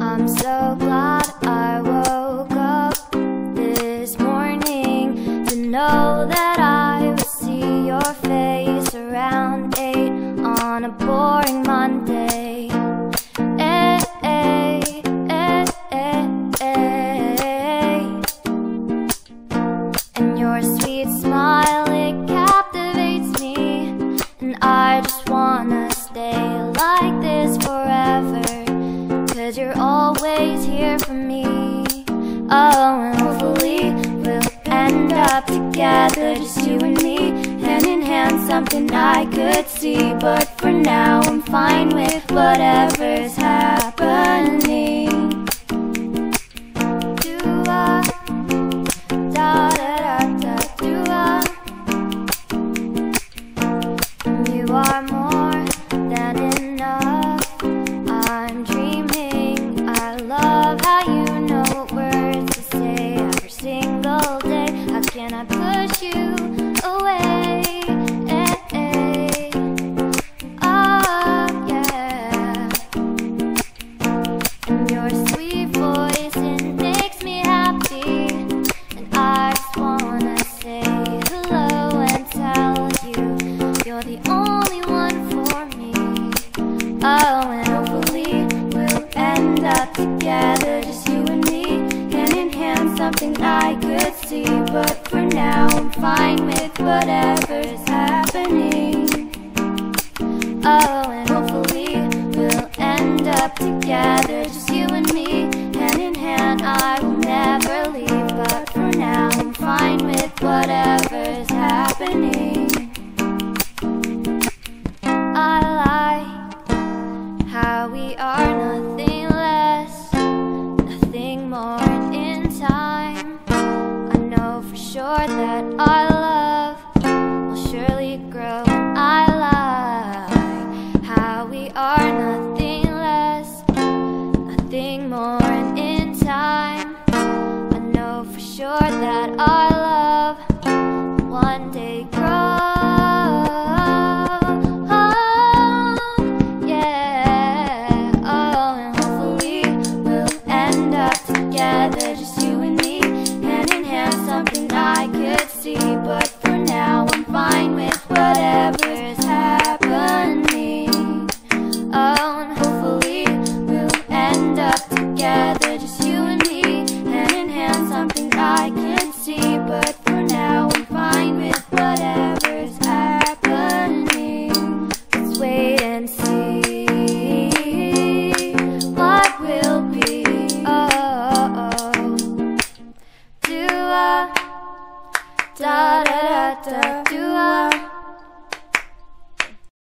I'm so glad I woke up this morning to know that I would see your face around 8 on a boring Monday. And your sweet smile, it captivates me, and I just wanna stay like this forever, 'cause you're always here for me. Oh, and hopefully we'll end up together, just you and me, hand in hand, something I could see. But for now I'm fine with whatever's happening. Do-a, da-da-da-da, do-a. You are more than enough, I'm dreaming. Can I push you away? Oh, yeah. And your sweet voice, it makes me happy, and I just wanna say hello and tell you you're the only one for me. Oh, and hopefully we'll end up together, just you and me, hand in hand, something I could see. But now I'm fine with whatever's happening. Oh, and hopefully we'll end up together, just you and me, hand in hand, I will never leave. But for now I'm fine with whatever's happening. I like how we are nothing less, nothing more in time. For sure that our love will surely grow. I like how we are nothing less, nothing more, and in time I know for sure that our love will one day grow. Oh, yeah. Oh, and hopefully we'll end up together, just you and me, something I could see. But for now I'm fine with whatever's happening. Oh, and hopefully we'll end up together, just you and me, hand in hand, something I could see. But for now I'm fine with whatever's happening. Let's wait and see what will be. Da da da da, do-a.